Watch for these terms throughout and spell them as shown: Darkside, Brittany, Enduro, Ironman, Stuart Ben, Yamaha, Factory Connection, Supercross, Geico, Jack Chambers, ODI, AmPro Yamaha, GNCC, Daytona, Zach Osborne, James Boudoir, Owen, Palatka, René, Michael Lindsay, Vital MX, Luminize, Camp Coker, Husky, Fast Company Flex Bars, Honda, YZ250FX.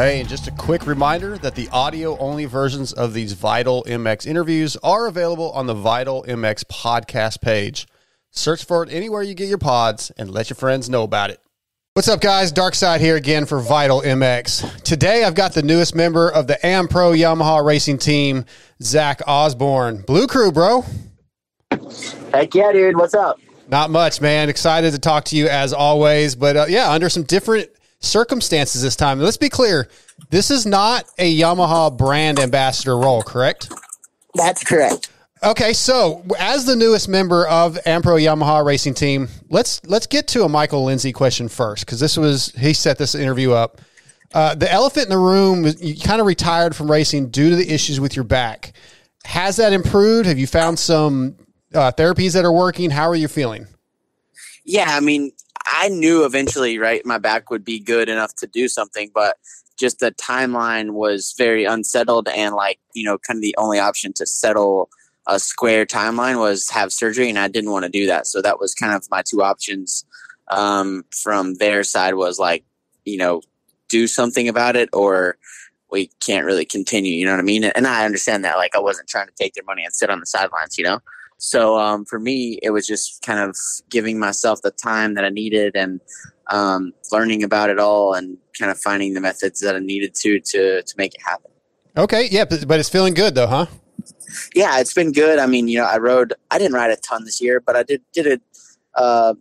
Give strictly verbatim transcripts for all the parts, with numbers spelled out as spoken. Hey, and just a quick reminder that the audio-only versions of these Vital M X interviews are available on the Vital M X podcast page. Search for it anywhere you get your pods and let your friends know about it. What's up, guys? Darkside here again for Vital M X. Today, I've got the newest member of the AmPro Yamaha racing team, Zach Osborne. Blue Crew, bro. Heck yeah, dude. What's up? Not much, man. Excited to talk to you as always. But uh, yeah, under some different circumstances this time. Let's be clear. This is not a Yamaha brand ambassador role, correct? That's correct. Okay, so as the newest member of AmPro Yamaha Racing Team, let's let's get to a Michael Lindsay question first, because this was he set this interview up. Uh, the elephant in the room was you kind of retired from racing due to the issues with your back. Has that improved? Have you found some uh, therapies that are working? How are you feeling? Yeah, I mean, I knew eventually, right, my back would be good enough to do something, but just the timeline was very unsettled, and like you know, kind of the only option to settle a square timeline was have surgery, and I didn't want to do that. So that was kind of my two options um, from their side was like, you know, do something about it or we can't really continue. You know what I mean? And I understand that, like I wasn't trying to take their money and sit on the sidelines, you know? So um, for me, it was just kind of giving myself the time that I needed and um, learning about it all and kind of finding the methods that I needed to, to, to make it happen. Okay. Yeah. But, but it's feeling good though, huh? Yeah, it's been good. I mean, you know, I rode, I didn't ride a ton this year, but I did, did a, uh,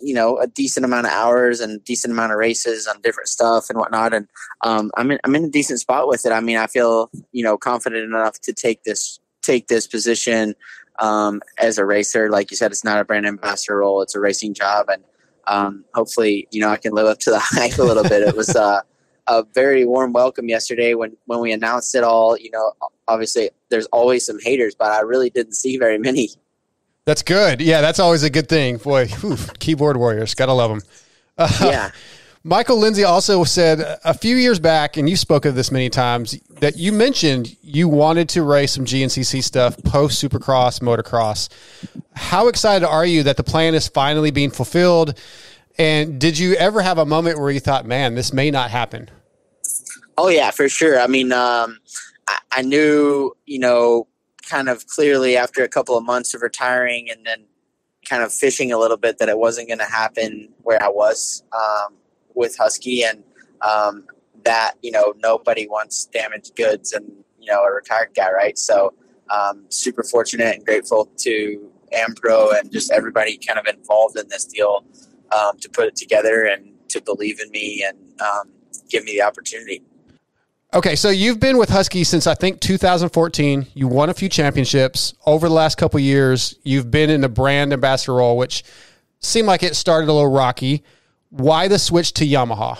you know, a decent amount of hours and decent amount of races on different stuff and whatnot. And um, I'm in, I'm in a decent spot with it. I mean, I feel, you know, confident enough to take this, take this position um, as a racer. Like you said, it's not a brand ambassador role. It's a racing job. And um, hopefully, you know, I can live up to the hype a little bit. It was uh, a very warm welcome yesterday when, when we announced it all, you know, obviously there's always some haters, but I really didn't see very many. That's good. Yeah. That's always a good thing. Boy, whew, keyboard warriors. Gotta love them. Uh, yeah. Michael Lindsay also said a few years back, and you spoke of this many times, that you mentioned you wanted to race some G N C C stuff post Supercross, motocross. How excited are you that the plan is finally being fulfilled? And did you ever have a moment where you thought, man, this may not happen? Oh yeah, for sure. I mean, um, I knew, you know, kind of clearly after a couple of months of retiring and then kind of fishing a little bit that it wasn't going to happen where I was um, with Husky and um, that, you know, nobody wants damaged goods and, you know, a retired guy, right? So um, super fortunate and grateful to AmPro and just everybody kind of involved in this deal um, to put it together and to believe in me and um, give me the opportunity. Okay, so you've been with Husky since, I think, two thousand fourteen. You won a few championships. Over the last couple of years, you've been in the brand ambassador role, which seemed like it started a little rocky. Why the switch to Yamaha?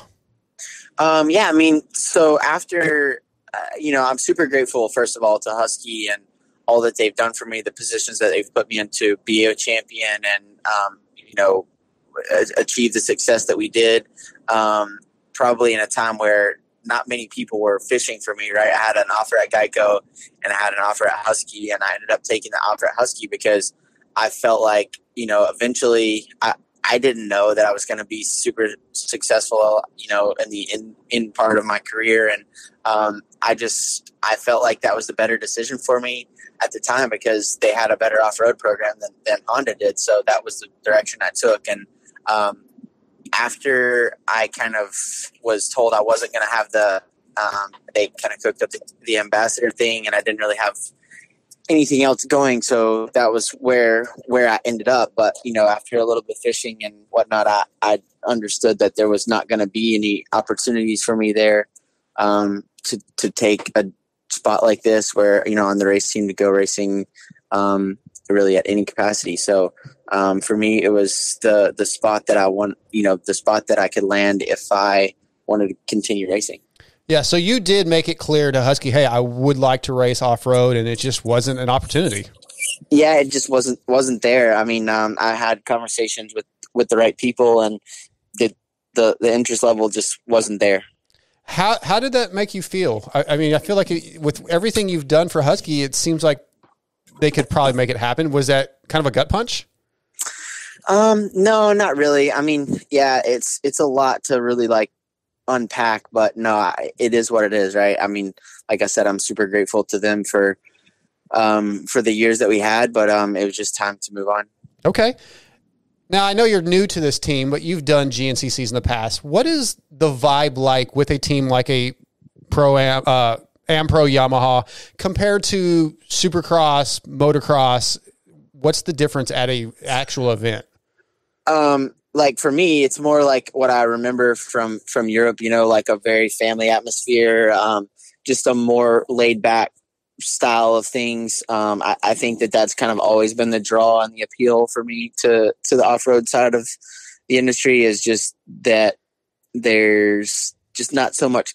Um, yeah, I mean, so after, uh, you know, I'm super grateful, first of all, to Husky and all that they've done for me, the positions that they've put me into, be a champion and, um, you know, achieve the success that we did, um, probably in a time where not many people were fishing for me, right? I had an offer at Geico and I had an offer at Husky, and I ended up taking the offer at Husky because I felt like, you know, eventually I, I didn't know that I was going to be super successful, you know, in the in, in part of my career. And um, I just, I felt like that was the better decision for me at the time because they had a better off-road program than, than Honda did. So that was the direction I took. And, um, after I kind of was told I wasn't going to have the, um, they kind of cooked up the, the ambassador thing and I didn't really have anything else going. So that was where, where I ended up. But, you know, after a little bit fishing and whatnot, I, I understood that there was not going to be any opportunities for me there, um, to, to take a spot like this where, you know, on the race team to go racing, um, really at any capacity. So um, for me, it was the the spot that I want, you know, the spot that I could land if I wanted to continue racing. Yeah. So you did make it clear to Husky, hey, I would like to race off road, and it just wasn't an opportunity. Yeah, it just wasn't wasn't there. I mean, um, I had conversations with with the right people, and the the, the interest level just wasn't there. How how did that make you feel? I, I mean, I feel like it, with everything you've done for Husky, it seems like they could probably make it happen. Was that kind of a gut punch? Um, no, not really. I mean, yeah, it's, it's a lot to really like unpack, but no, it is what it is, right? I mean, like I said, I'm super grateful to them for um, for the years that we had, but um, it was just time to move on. Okay. Now, I know you're new to this team, but you've done G N C Cs in the past. What is the vibe like with a team like a Pro-Am, uh, AmPro Yamaha compared to Supercross, motocross? What's the difference at a actual event? Um, like for me, it's more like what I remember from, from Europe, you know, like a very family atmosphere, um, just a more laid back style of things. Um, I, I think that that's kind of always been the draw and the appeal for me to, to the off-road side of the industry, is just that there's just not so much,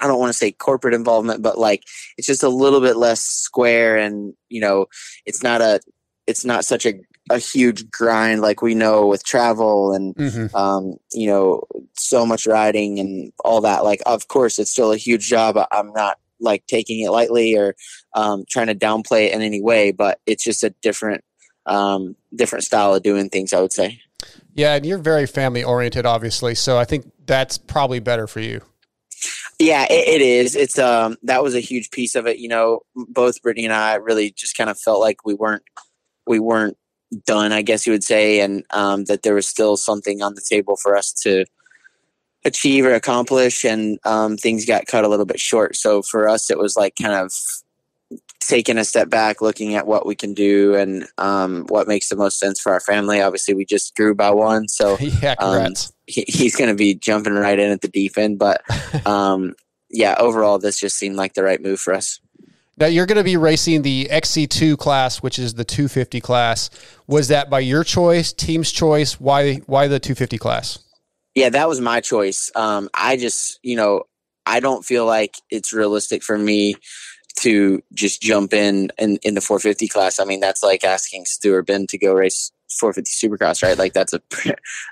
I don't want to say corporate involvement, but like, it's just a little bit less square, and, you know, it's not a, it's not such a, a huge grind like we know with travel and, mm-hmm. um, you know, so much riding and all that. Like, of course, it's still a huge job. I'm not like taking it lightly or um, trying to downplay it in any way, but it's just a different, um, different style of doing things, I would say. Yeah. And you're very family oriented, obviously. So I think that's probably better for you. Yeah, it, it is. It's um that was a huge piece of it. You know, both Brittany and I really just kind of felt like we weren't we weren't done, I guess you would say, and um, that there was still something on the table for us to achieve or accomplish, and um, things got cut a little bit short. So for us, it was like kind of taking a step back, looking at what we can do and um, what makes the most sense for our family. Obviously, we just grew by one, so yeah, congrats. Um, he, he's going to be jumping right in at the deep end. But um, yeah, overall, this just seemed like the right move for us. Now, you're going to be racing the X C two class, which is the two fifty class. Was that by your choice, team's choice? Why, why the two fifty class? Yeah, that was my choice. Um, I just, you know, I don't feel like it's realistic for me to just jump in, in in the four fifty class. I mean, that's like asking Stuart Ben to go race four fifty Supercross, right? Like, that's a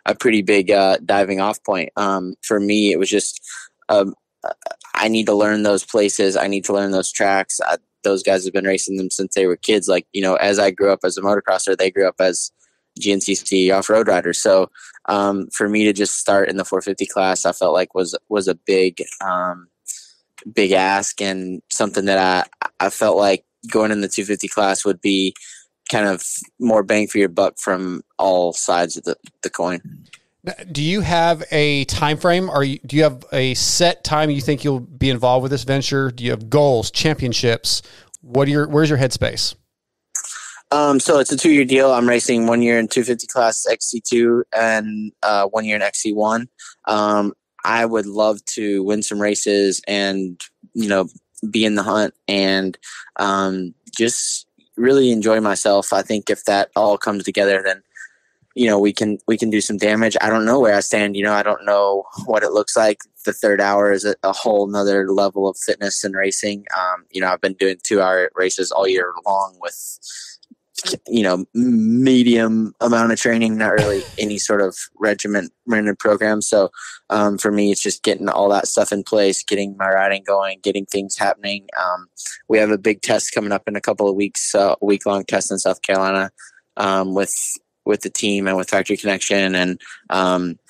a pretty big uh, diving off point. Um, for me, it was just um, I need to learn those places. I need to learn those tracks. I, those guys have been racing them since they were kids. Like, you know, as I grew up as a motocrosser, they grew up as G N C C off-road riders. So um, for me to just start in the four fifty class, I felt like was was a big. Um, big ask, and something that I, I felt like going in the two fifty class would be kind of more bang for your buck from all sides of the, the coin. Do you have a time frame? Are you, do you have a set time you think you'll be involved with this venture? Do you have goals, championships? What are your, where's your headspace? Um, so it's a two year deal. I'm racing one year in two fifty class X C two and uh, one year in X C one. Um, I would love to win some races and, you know, be in the hunt and um, just really enjoy myself. I think if that all comes together, then, you know, we can, we can do some damage. I don't know where I stand. You know, I don't know what it looks like. The third hour is a, a whole nother level of fitness and racing. Um, you know, I've been doing two hour races all year long with, you know, medium amount of training, not really any sort of regimented program. So um, for me, it's just getting all that stuff in place, getting my riding going, getting things happening. Um, we have a big test coming up in a couple of weeks, uh, a week long test in South Carolina um, with, with the team and with Factory Connection and um,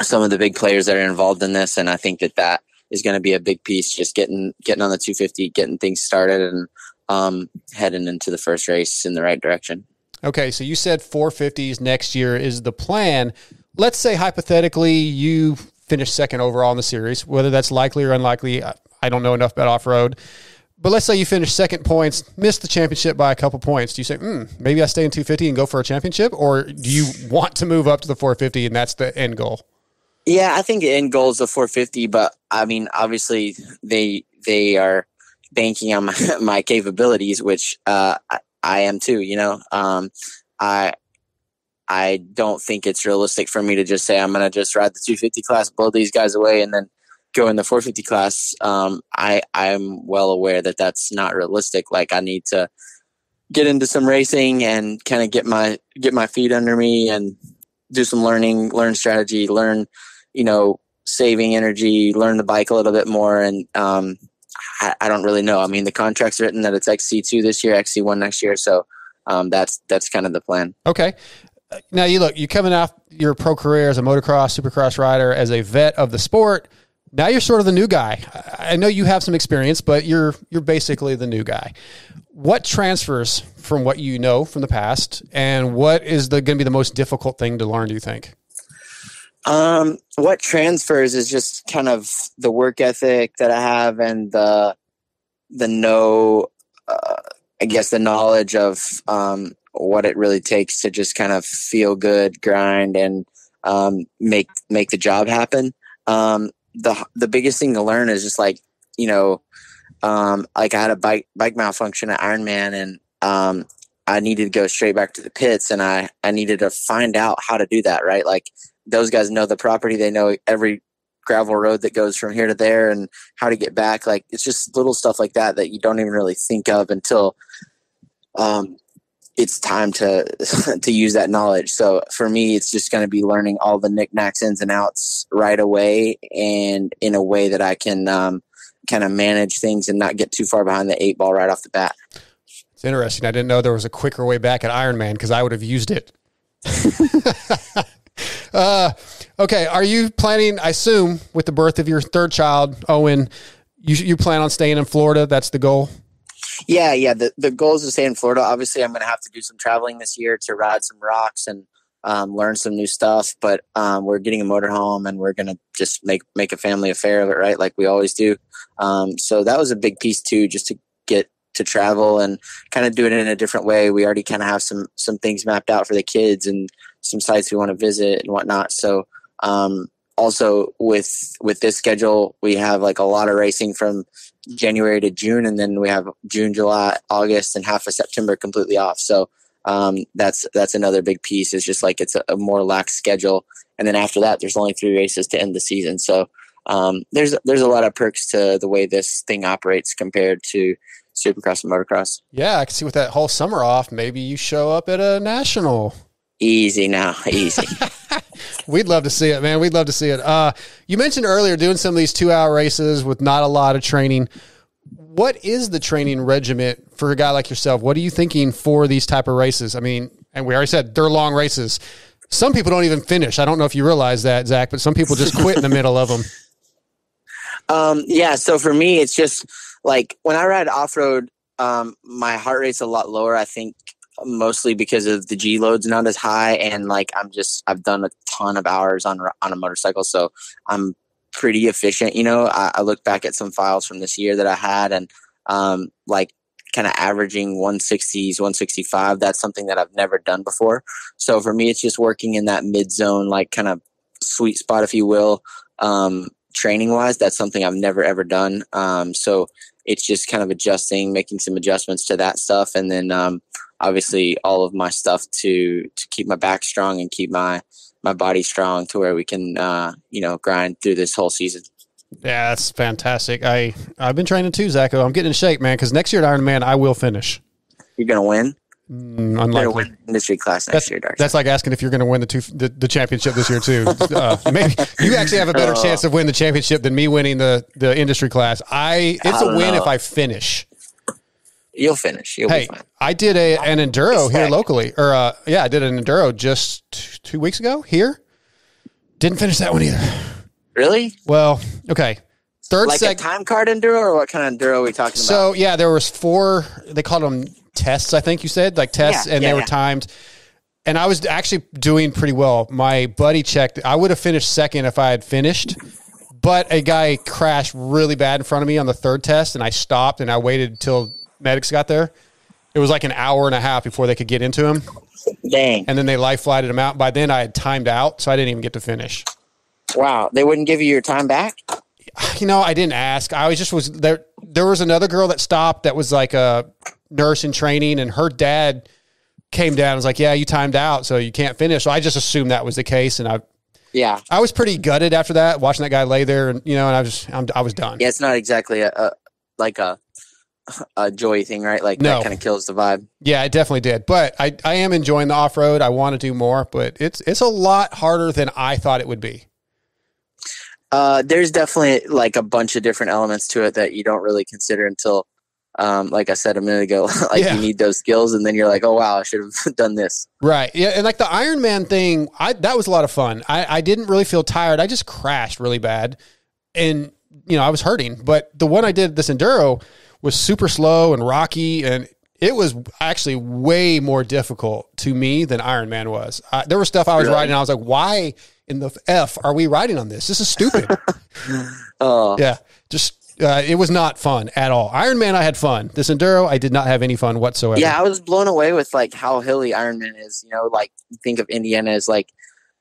some of the big players that are involved in this. And I think that that is going to be a big piece, just getting, getting on the two fifty, getting things started and, um, heading into the first race in the right direction. Okay. So you said four fifties next year is the plan. Let's say hypothetically you finish second overall in the series, whether that's likely or unlikely. I, I don't know enough about off-road, but let's say you finish second points, miss the championship by a couple points. Do you say, Hmm, maybe I stay in two fifty and go for a championship, or do you want to move up to the four fifty and that's the end goal? Yeah, I think the end goal is the four fifty, but I mean, obviously they, they are banking on my, my capabilities, which uh, I, I am too, you know. Um, I I don't think it's realistic for me to just say I'm going to just ride the two fifty class, blow these guys away, and then go in the four fifty class. Um, I, I'm well aware that that's not realistic. Like, I need to get into some racing and kind of get my get my feet under me and do some learning, learn strategy, learn, you know, saving energy, learn the bike a little bit more, and um, I, I don't really know. I mean, the contract's written that it's X C two this year, X C one next year. So um, that's that's kind of the plan. Okay. Now, you look, you're coming off your pro career as a motocross, supercross rider, as a vet of the sport, now you're sort of the new guy. I know you have some experience, but you're you're basically the new guy. What transfers from what you know from the past, and what is the going to be the most difficult thing to learn, do you think? Um, what transfers is just kind of the work ethic that I have and the the know, uh, I guess, the knowledge of um, what it really takes to just kind of feel good, grind, and um, make make the job happen. Um, the the biggest thing to learn is just like, you know, um, like I had a bike bike malfunction at Ironman, and um, I needed to go straight back to the pits, and I I needed to find out how to do that, right? Like, those guys know the property. They know every gravel road that goes from here to there and how to get back. Like, it's just little stuff like that that you don't even really think of until um, it's time to to use that knowledge. So for me, it's just going to be learning all the knickknacks, ins and outs right away, and in a way that I can um, kind of manage things and not get too far behind the eight ball right off the bat. It's interesting. I didn't know there was a quicker way back at Ironman, because I would have used it. Uh, okay. Are you planning, I assume with the birth of your third child, Owen, you, you plan on staying in Florida? That's the goal. Yeah. Yeah. The, the goal is to stay in Florida. Obviously I'm going to have to do some traveling this year to ride some rocks and, um, learn some new stuff, but, um, we're getting a motorhome, and we're going to just make, make a family affair, right? Like we always do. Um, so that was a big piece too, just to get to travel and kind of do it in a different way. We already kind of have some, some things mapped out for the kids and some sites we want to visit and whatnot. So, um, also with, with this schedule, we have like a lot of racing from January to June, and then we have June, July, August, and half of September completely off. So, um, that's, that's another big piece. It's just like, it's a, a more lax schedule. And then after that, there's only three races to end the season. So, um, there's, there's a lot of perks to the way this thing operates compared to Supercross and motocross. Yeah. I can see with that whole summer off, maybe you show up at a national. Easy now. Easy. We'd love to see it, man. We'd love to see it. Uh, you mentioned earlier doing some of these two hour races with not a lot of training. What is the training regiment for a guy like yourself? What are you thinking for these type of races? I mean, and we already said they're long races. Some people don't even finish. I don't know if you realize that, Zach, but some people just quit in the middle of them. Um, yeah. So for me, it's just like when I ride off-road, um, my heart rate's a lot lower, I think, mostly because of the G loads not as high, and like I'm just I've done a ton of hours on on a motorcycle, so I'm pretty efficient. You know, I, I look back at some files from this year that I had, and um, like kind of averaging one sixties, one sixty-five. That's something that I've never done before. So for me, it's just working in that mid zone, like kind of sweet spot, if you will. Um, training wise, that's something I've never ever done. Um, so it's just kind of adjusting, making some adjustments to that stuff, and then. Um, obviously all of my stuff to, to keep my back strong and keep my, my body strong to where we can, uh, you know, grind through this whole season. Yeah, that's fantastic. I, I've been training too, Zacho. I'm getting in shape, man, because next year at Ironman, I will finish. You're going to win? Mm, unlikely. You're going to win industry class next that's, year, Darkside. That's like asking if you're going to win the, two, the the championship this year too. uh, maybe you actually have a better oh. chance of winning the championship than me winning the, the industry class. I It's I a win know. if I finish. You'll finish. You'll hey, be fine. I did a, an Enduro here locally. Or uh, yeah, I did an Enduro just t- two weeks ago here. Didn't finish that one either. Really? Well, okay. Third like seg- a time card Enduro, or what kind of Enduro are we talking so, about? So, yeah, there was four, they called them tests, I think you said, like tests, yeah, and yeah, they were yeah. timed. And I was actually doing pretty well. My buddy checked. I would have finished second if I had finished. But a guy crashed really bad in front of me on the third test, and I stopped, and I waited until medics got there. It was like an hour and a half before they could get into him. Dang. And then they life flighted him out. By then I had timed out, so I didn't even get to finish. Wow. They wouldn't give you your time back? You know, I didn't ask. I was just was there. There was another girl that stopped that was like a nurse in training, and her dad came down and was like, yeah, you timed out, so you can't finish. So I just assumed that was the case. And I, yeah, I was pretty gutted after that, watching that guy lay there, and, you know, and I was just, I'm, I was done. Yeah. It's not exactly a, a like a, a joy thing, right? Like no. That kind of kills the vibe. Yeah, it definitely did. But I, I am enjoying the off-road. I want to do more, but it's, it's a lot harder than I thought it would be. Uh, there's definitely like a bunch of different elements to it that you don't really consider until, um, like I said a minute ago, like yeah. you need those skills, and then you're like, oh wow, I should have done this. Right. Yeah. And like the Ironman thing, I, that was a lot of fun. I, I didn't really feel tired. I just crashed really bad. and, you know, I was hurting. But the one I did, this enduro, was super slow and rocky, and it was actually way more difficult to me than Ironman was. I, there was stuff I was really? riding, and I was like, why in the F are we riding on this? This is stupid. oh. Yeah, just... Uh, it was not fun at all. Ironman, I had fun. This enduro, I did not have any fun whatsoever. Yeah, I was blown away with like how hilly Ironman is. You know, like think of Indiana as like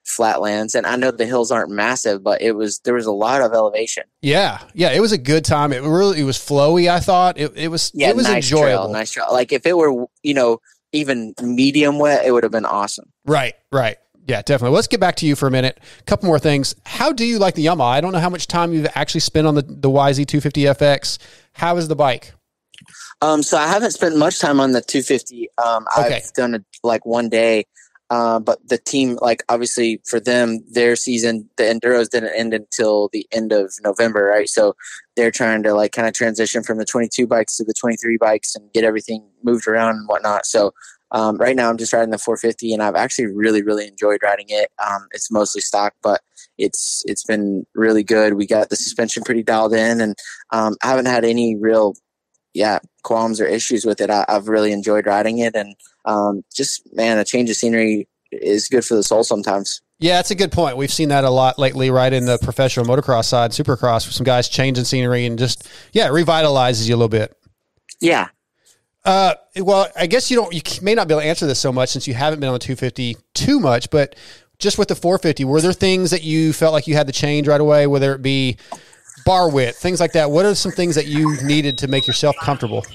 flatlands, and I know the hills aren't massive, but it was there was a lot of elevation. Yeah, yeah, it was a good time. It really it was flowy. I thought it it was yeah, it was nice enjoyable. Trail, nice trail. Like if it were you know even medium wet, it would have been awesome. Right, right. Yeah, definitely. Let's get back to you for a minute. A couple more things. How do you like the Yamaha? I don't know how much time you've actually spent on the, the Y Z two fifty F X. How is the bike? Um, so I haven't spent much time on the two fifty. Um, okay. I've done a, like one day, uh, but the team, like obviously for them, their season, the Enduros didn't end until the end of November, right? So they're trying to like kind of transition from the twenty-two bikes to the twenty-three bikes and get everything moved around and whatnot. So Um, right now I'm just riding the four fifty, and I've actually really, really enjoyed riding it. Um, it's mostly stock, but it's, it's been really good. We got the suspension pretty dialed in, and um, I haven't had any real, yeah, qualms or issues with it. I, I've really enjoyed riding it, and um, just, man, a change of scenery is good for the soul sometimes. Yeah, that's a good point. We've seen that a lot lately, right, in the professional motocross side, Supercross, with some guys changing scenery and just, yeah, it revitalizes you a little bit. Yeah. Uh, well, I guess you don't, you may not be able to answer this so much since you haven't been on the two fifty too much, but just with the four fifty, were there things that you felt like you had to change right away, whether it be bar width, things like that? What are some things that you needed to make yourself comfortable?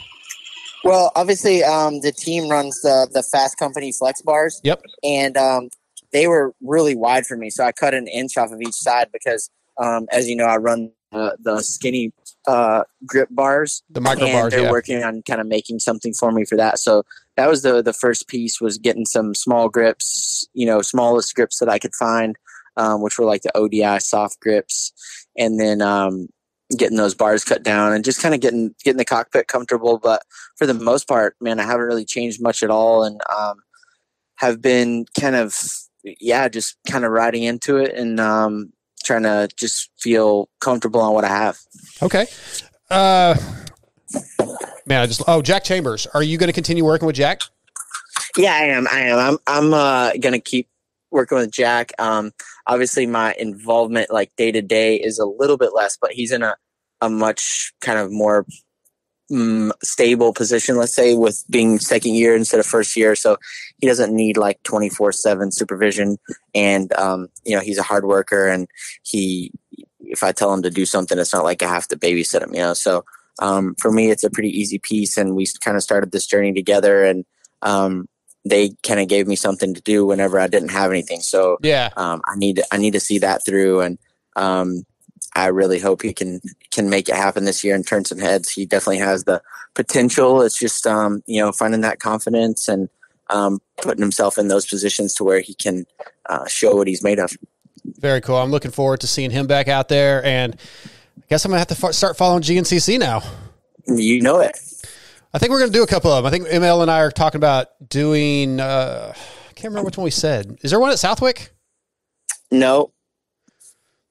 Well, obviously, um, the team runs the, the Fast Company Flex Bars. Yep. And, um, they were really wide for me. So I cut an inch off of each side because, um, as you know, I run Uh, the skinny uh, grip bars, the micro and bars. They're yeah. working on kind of making something for me for that. So that was the the first piece, was getting some small grips, you know, smallest grips that I could find, um, which were like the O D I soft grips, and then um, getting those bars cut down and just kind of getting getting the cockpit comfortable. But for the most part, man, I haven't really changed much at all, and um, have been kind of yeah, just kind of riding into it and. Um, trying to just feel comfortable on what I have. Okay. Uh, man, I just, oh, Jack Chambers. Are you going to continue working with Jack? Yeah, I am. I am. I'm, I'm uh, going to keep working with Jack. Um, obviously my involvement like day to day is a little bit less, but he's in a, a much kind of more um, stable position, let's say, with being second year instead of first year. So he doesn't need like twenty-four seven supervision. And, um, you know, he's a hard worker, and he, if I tell him to do something, it's not like I have to babysit him, you know? So, um, for me, it's a pretty easy piece, and we kind of started this journey together, and, um, they kind of gave me something to do whenever I didn't have anything. So, yeah, um, I need, to, I need to see that through. And, um, I really hope he can, can make it happen this year and turn some heads. He definitely has the potential. It's just, um, you know, finding that confidence and, um, putting himself in those positions to where he can, uh, show what he's made of. Very cool. I'm looking forward to seeing him back out there, and I guess I'm gonna have to f- start following G N C C now. You know it. I think we're going to do a couple of them. I think M L and I are talking about doing, uh, I can't remember which one we said. Is there one at Southwick? No.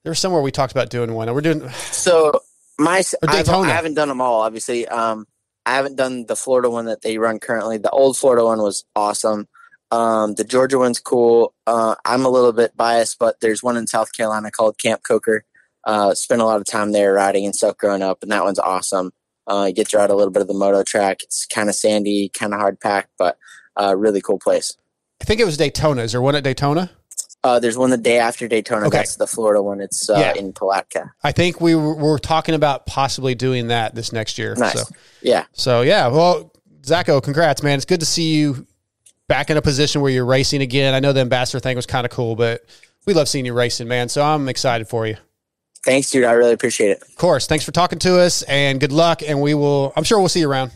There was somewhere we talked about doing one. We're doing so my I've, I haven't done them all, obviously. Um, I haven't done the Florida one that they run currently. The old Florida one was awesome. Um, the Georgia one's cool. Uh, I'm a little bit biased, but there's one in South Carolina called Camp Coker. Uh, spent a lot of time there riding and stuff growing up, and that one's awesome. Uh, it gets you out a little bit of the moto track. It's kind of sandy, kind of hard packed, but a uh, really cool place. I think it was Daytona. Is there one at Daytona? Uh, there's one the day after Daytona. Okay. That's the Florida one. It's uh, yeah. in Palatka. I think we were, were talking about possibly doing that this next year. Nice. So. Yeah. So, yeah. Well, Zacho, congrats, man. It's good to see you back in a position where you're racing again. I know the ambassador thing was kind of cool, but we love seeing you racing, man. So I'm excited for you. Thanks, dude. I really appreciate it. Of course. Thanks for talking to us, and good luck. And we will, I'm sure we'll see you around.